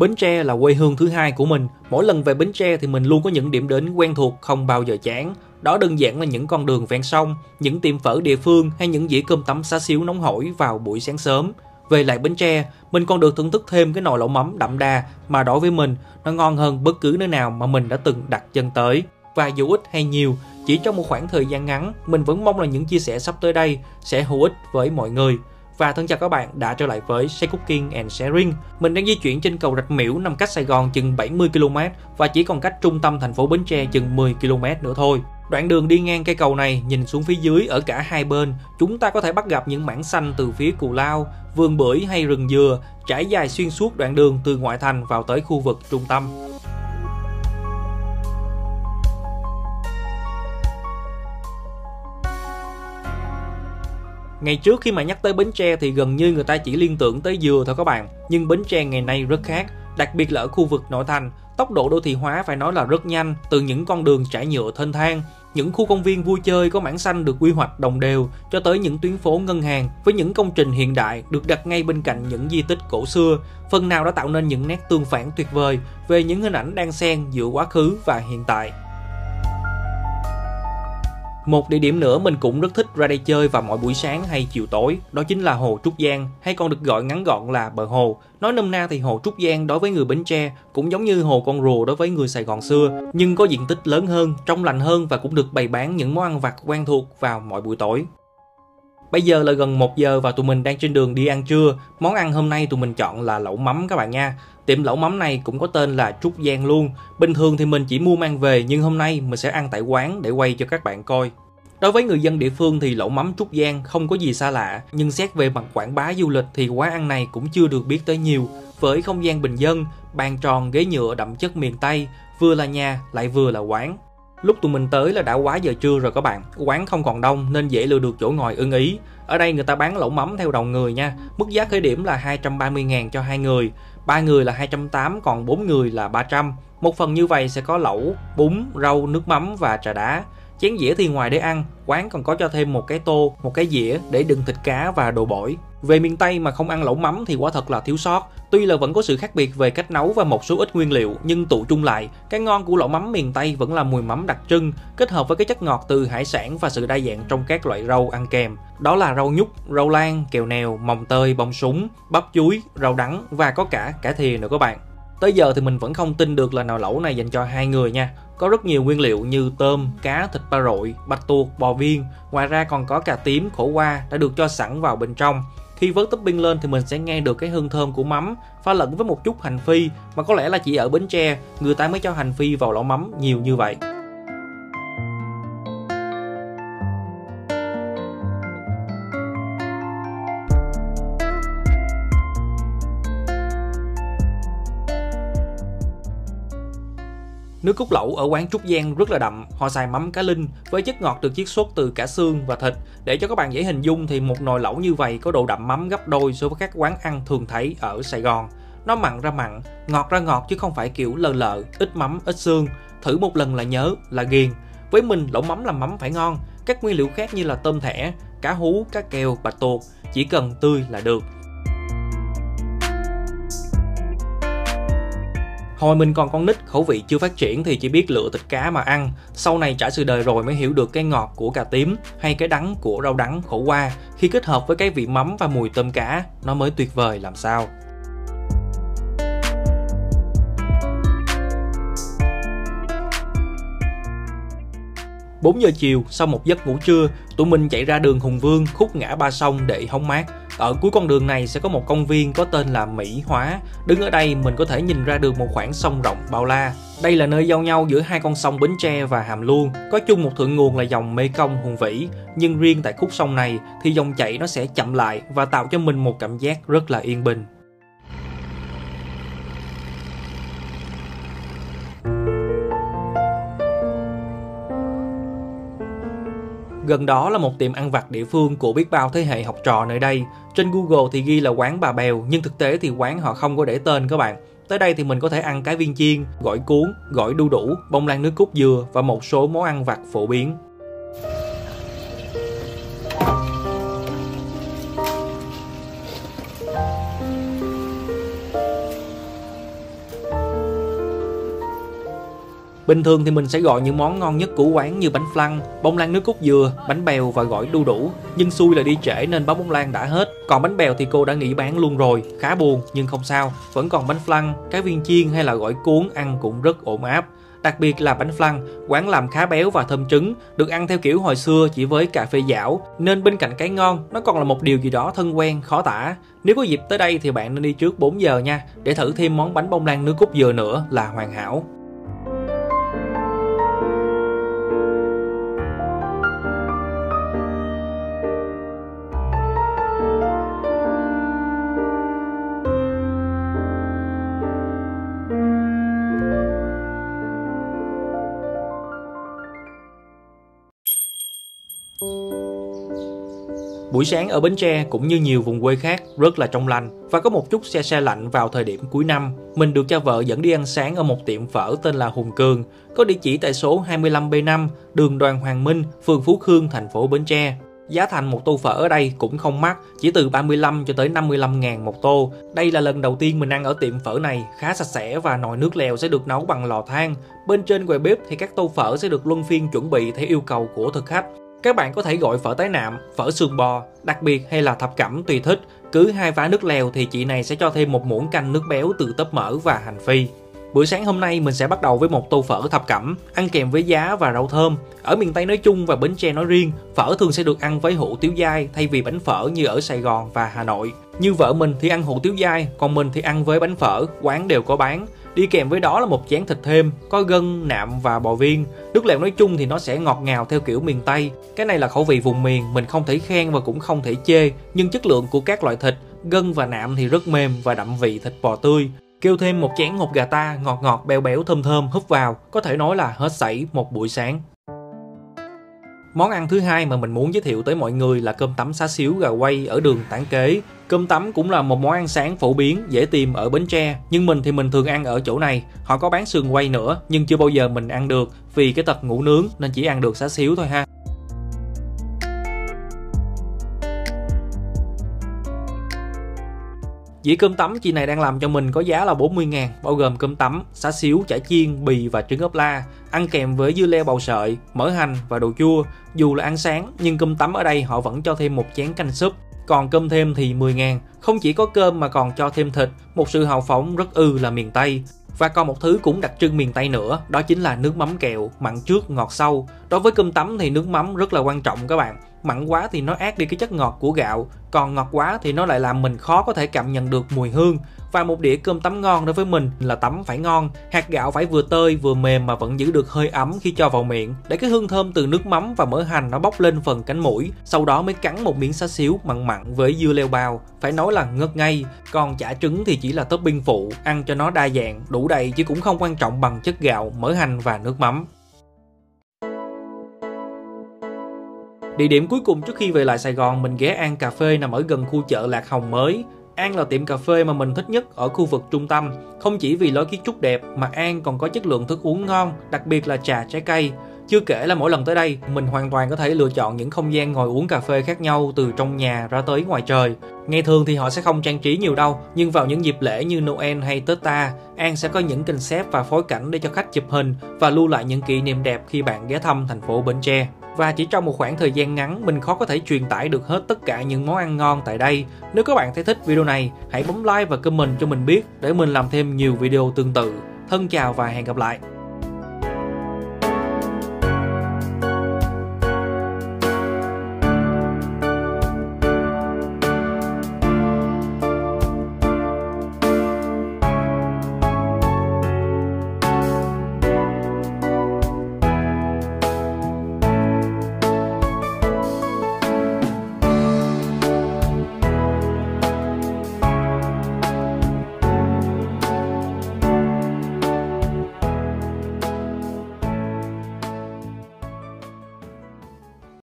Bến Tre là quê hương thứ hai của mình. Mỗi lần về Bến Tre thì mình luôn có những điểm đến quen thuộc không bao giờ chán. Đó đơn giản là những con đường ven sông, những tiệm phở địa phương hay những dĩa cơm tấm xá xíu nóng hổi vào buổi sáng sớm. Về lại Bến Tre, mình còn được thưởng thức thêm cái nồi lẩu mắm đậm đà mà đối với mình, nó ngon hơn bất cứ nơi nào mà mình đã từng đặt chân tới. Và dù ít hay nhiều, chỉ trong một khoảng thời gian ngắn, mình vẫn mong là những chia sẻ sắp tới đây sẽ hữu ích với mọi người. Và thân chào các bạn đã trở lại với Say Cooking and Sharing. Mình đang di chuyển trên cầu Rạch Miễu nằm cách Sài Gòn chừng 70 km và chỉ còn cách trung tâm thành phố Bến Tre chừng 10 km nữa thôi. Đoạn đường đi ngang cây cầu này, nhìn xuống phía dưới ở cả hai bên, chúng ta có thể bắt gặp những mảng xanh từ phía Cù Lao, vườn bưởi hay rừng dừa trải dài xuyên suốt đoạn đường từ ngoại thành vào tới khu vực trung tâm. Ngày trước khi mà nhắc tới Bến Tre thì gần như người ta chỉ liên tưởng tới dừa thôi các bạn. Nhưng Bến Tre ngày nay rất khác, đặc biệt là ở khu vực nội thành. Tốc độ đô thị hóa phải nói là rất nhanh, từ những con đường trải nhựa thênh thang, những khu công viên vui chơi có mảng xanh được quy hoạch đồng đều cho tới những tuyến phố ngân hàng với những công trình hiện đại được đặt ngay bên cạnh những di tích cổ xưa, phần nào đã tạo nên những nét tương phản tuyệt vời về những hình ảnh đan xen giữa quá khứ và hiện tại. Một địa điểm nữa mình cũng rất thích ra đây chơi vào mỗi buổi sáng hay chiều tối, đó chính là Hồ Trúc Giang, hay còn được gọi ngắn gọn là bờ hồ. Nói nôm na thì Hồ Trúc Giang đối với người Bến Tre cũng giống như Hồ Con Rùa đối với người Sài Gòn xưa, nhưng có diện tích lớn hơn, trong lành hơn và cũng được bày bán những món ăn vặt quen thuộc vào mỗi buổi tối. Bây giờ là gần 1 giờ và tụi mình đang trên đường đi ăn trưa. Món ăn hôm nay tụi mình chọn là lẩu mắm các bạn nha. Tiệm lẩu mắm này cũng có tên là Trúc Giang luôn. Bình thường thì mình chỉ mua mang về, nhưng hôm nay mình sẽ ăn tại quán để quay cho các bạn coi. Đối với người dân địa phương thì lẩu mắm Trúc Giang không có gì xa lạ, nhưng xét về mặt quảng bá du lịch thì quán ăn này cũng chưa được biết tới nhiều. Với không gian bình dân, bàn tròn ghế nhựa đậm chất miền Tây, vừa là nhà lại vừa là quán. Lúc tụi mình tới là đã quá giờ trưa rồi các bạn, quán không còn đông nên dễ lựa được chỗ ngồi ưng ý. Ở đây người ta bán lẩu mắm theo đầu người nha, mức giá khởi điểm là 230.000 cho 2 người, 3 người là 280, còn 4 người là 300. Một phần như vậy sẽ có lẩu, bún, rau, nước mắm và trà đá. Chén dĩa thì ngoài để ăn, quán còn có cho thêm một cái tô, một cái dĩa để đựng thịt cá và đồ bổi. Về miền Tây mà không ăn lẩu mắm thì quả thật là thiếu sót. Tuy là vẫn có sự khác biệt về cách nấu và một số ít nguyên liệu, nhưng tụ chung lại, cái ngon của lẩu mắm miền Tây vẫn là mùi mắm đặc trưng, kết hợp với cái chất ngọt từ hải sản và sự đa dạng trong các loại rau ăn kèm. Đó là rau nhút, rau lan, kèo nèo, mồng tơi, bông súng, bắp chuối, rau đắng và có cả cải thìa nữa các bạn. Tới giờ thì mình vẫn không tin được là nồi lẩu này dành cho 2 người nha. Có rất nhiều nguyên liệu như tôm, cá, thịt ba rọi, bạch tuộc, bò viên. Ngoài ra còn có cà tím, khổ qua đã được cho sẵn vào bên trong. Khi vớt topping lên thì mình sẽ nghe được cái hương thơm của mắm pha lẫn với một chút hành phi, mà có lẽ là chỉ ở Bến Tre người ta mới cho hành phi vào lẩu mắm nhiều như vậy. Nước cốt lẩu ở quán Trúc Giang rất là đậm, họ xài mắm cá linh với chất ngọt được chiết xuất từ cả xương và thịt. Để cho các bạn dễ hình dung thì một nồi lẩu như vậy có độ đậm mắm gấp đôi so với các quán ăn thường thấy ở Sài Gòn. Nó mặn ra mặn, ngọt ra ngọt chứ không phải kiểu lờ lợ, ít mắm, ít xương. Thử một lần là nhớ, là ghiền. Với mình lẩu mắm làm mắm phải ngon, các nguyên liệu khác như là tôm thẻ, cá hú, cá kèo, bạch tuộc chỉ cần tươi là được. Hồi mình còn con nít, khẩu vị chưa phát triển thì chỉ biết lựa thịt cá mà ăn. Sau này trải sự đời rồi mới hiểu được cái ngọt của cà tím hay cái đắng của rau đắng khổ qua. Khi kết hợp với cái vị mắm và mùi tôm cá, nó mới tuyệt vời làm sao. Bốn giờ chiều, sau một giấc ngủ trưa, tụi mình chạy ra đường Hùng Vương, khúc ngã Ba Sông để hóng mát. Ở cuối con đường này sẽ có một công viên có tên là Mỹ Hóa. Đứng ở đây mình có thể nhìn ra được một khoảng sông rộng bao la. Đây là nơi giao nhau giữa hai con sông Bến Tre và Hàm Luông, có chung một thượng nguồn là dòng Mekong hùng vĩ. Nhưng riêng tại khúc sông này thì dòng chảy nó sẽ chậm lại và tạo cho mình một cảm giác rất là yên bình. Gần đó là một tiệm ăn vặt địa phương của biết bao thế hệ học trò nơi đây. Trên Google thì ghi là quán Bà Bèo, nhưng thực tế thì quán họ không có để tên các bạn. Tới đây thì mình có thể ăn cá viên chiên, gỏi cuốn, gỏi đu đủ, bông lan nước cốt dừa và một số món ăn vặt phổ biến. Bình thường thì mình sẽ gọi những món ngon nhất của quán như bánh flan, bông lan nước cốt dừa, bánh bèo và gỏi đu đủ. Nhưng xui là đi trễ nên bó bông lan đã hết. Còn bánh bèo thì cô đã nghỉ bán luôn rồi, khá buồn nhưng không sao. Vẫn còn bánh flan, cá viên chiên hay là gỏi cuốn ăn cũng rất ổn áp. Đặc biệt là bánh flan, quán làm khá béo và thơm trứng, được ăn theo kiểu hồi xưa chỉ với cà phê giảo. Nên bên cạnh cái ngon, nó còn là một điều gì đó thân quen, khó tả. Nếu có dịp tới đây thì bạn nên đi trước 4 giờ nha, để thử thêm món bánh bông lan nước cốt dừa nữa là hoàn hảo. Buổi sáng ở Bến Tre cũng như nhiều vùng quê khác rất là trong lành và có một chút se lạnh vào thời điểm cuối năm. Mình được cha vợ dẫn đi ăn sáng ở một tiệm phở tên là Hùng Cường, có địa chỉ tại số 25B5, đường Đoàn Hoàng Minh, phường Phú Khương, thành phố Bến Tre. Giá thành một tô phở ở đây cũng không mắc, chỉ từ 35 cho tới 55 ngàn một tô. Đây là lần đầu tiên mình ăn ở tiệm phở này, khá sạch sẽ và nồi nước lèo sẽ được nấu bằng lò than. Bên trên quầy bếp thì các tô phở sẽ được luân phiên chuẩn bị theo yêu cầu của thực khách. Các bạn có thể gọi phở tái nạm, phở sườn bò, đặc biệt hay là thập cẩm tùy thích. Cứ 2 vá nước lèo thì chị này sẽ cho thêm một muỗng canh nước béo từ tóp mỡ và hành phi. Bữa sáng hôm nay mình sẽ bắt đầu với một tô phở thập cẩm, ăn kèm với giá và rau thơm. Ở miền Tây nói chung và Bến Tre nói riêng, phở thường sẽ được ăn với hủ tiếu dai thay vì bánh phở như ở Sài Gòn và Hà Nội. Như vợ mình thì ăn hủ tiếu dai, còn mình thì ăn với bánh phở, quán đều có bán. Đi kèm với đó là một chén thịt thêm, có gân, nạm và bò viên. Nước lèo nói chung thì nó sẽ ngọt ngào theo kiểu miền Tây. Cái này là khẩu vị vùng miền, mình không thể khen và cũng không thể chê. Nhưng chất lượng của các loại thịt, gân và nạm thì rất mềm và đậm vị thịt bò tươi. Kêu thêm một chén hột gà ta, ngọt ngọt, béo béo, thơm thơm, húp vào. Có thể nói là hết sảy một buổi sáng. Món ăn thứ hai mà mình muốn giới thiệu tới mọi người là cơm tấm xá xíu gà quay ở đường Tản Kế. Cơm tấm cũng là một món ăn sáng phổ biến, dễ tìm ở Bến Tre, nhưng mình thì mình thường ăn ở chỗ này. Họ có bán sườn quay nữa, nhưng chưa bao giờ mình ăn được vì cái tật ngủ nướng nên chỉ ăn được xá xíu thôi ha. Dĩa cơm tấm chị này đang làm cho mình có giá là 40 ngàn, bao gồm cơm tấm, xá xíu, chả chiên, bì và trứng ốp la. Ăn kèm với dưa leo bầu sợi, mỡ hành và đồ chua. Dù là ăn sáng nhưng cơm tấm ở đây họ vẫn cho thêm một chén canh súp. Còn cơm thêm thì 10 ngàn. Không chỉ có cơm mà còn cho thêm thịt, một sự hào phóng rất ư là miền Tây. Và còn một thứ cũng đặc trưng miền Tây nữa, đó chính là nước mắm kẹo, mặn trước ngọt sau. Đối với cơm tấm thì nước mắm rất là quan trọng các bạn. Mặn quá thì nó át đi cái chất ngọt của gạo, còn ngọt quá thì nó lại làm mình khó có thể cảm nhận được mùi hương. Và một đĩa cơm tấm ngon đối với mình là tấm phải ngon, hạt gạo phải vừa tơi vừa mềm mà vẫn giữ được hơi ấm khi cho vào miệng, để cái hương thơm từ nước mắm và mỡ hành nó bốc lên phần cánh mũi, sau đó mới cắn một miếng xá xíu mặn mặn với dưa leo bào, phải nói là ngất ngây. Còn chả trứng thì chỉ là topping phụ, ăn cho nó đa dạng, đủ đầy chứ cũng không quan trọng bằng chất gạo, mỡ hành và nước mắm. Địa điểm cuối cùng trước khi về lại Sài Gòn, mình ghé An Cafe nằm ở gần khu chợ Lạc Hồng mới. An là tiệm cà phê mà mình thích nhất ở khu vực trung tâm. Không chỉ vì lối kiến trúc đẹp mà An còn có chất lượng thức uống ngon, đặc biệt là trà trái cây. Chưa kể là mỗi lần tới đây, mình hoàn toàn có thể lựa chọn những không gian ngồi uống cà phê khác nhau từ trong nhà ra tới ngoài trời. Ngày thường thì họ sẽ không trang trí nhiều đâu, nhưng vào những dịp lễ như Noel hay Tết Ta, An sẽ có những concept và phối cảnh để cho khách chụp hình và lưu lại những kỷ niệm đẹp khi bạn ghé thăm thành phố Bến Tre. Và chỉ trong một khoảng thời gian ngắn, mình khó có thể truyền tải được hết tất cả những món ăn ngon tại đây. Nếu các bạn thấy thích video này, hãy bấm like và comment cho mình biết để mình làm thêm nhiều video tương tự. Thân chào và hẹn gặp lại!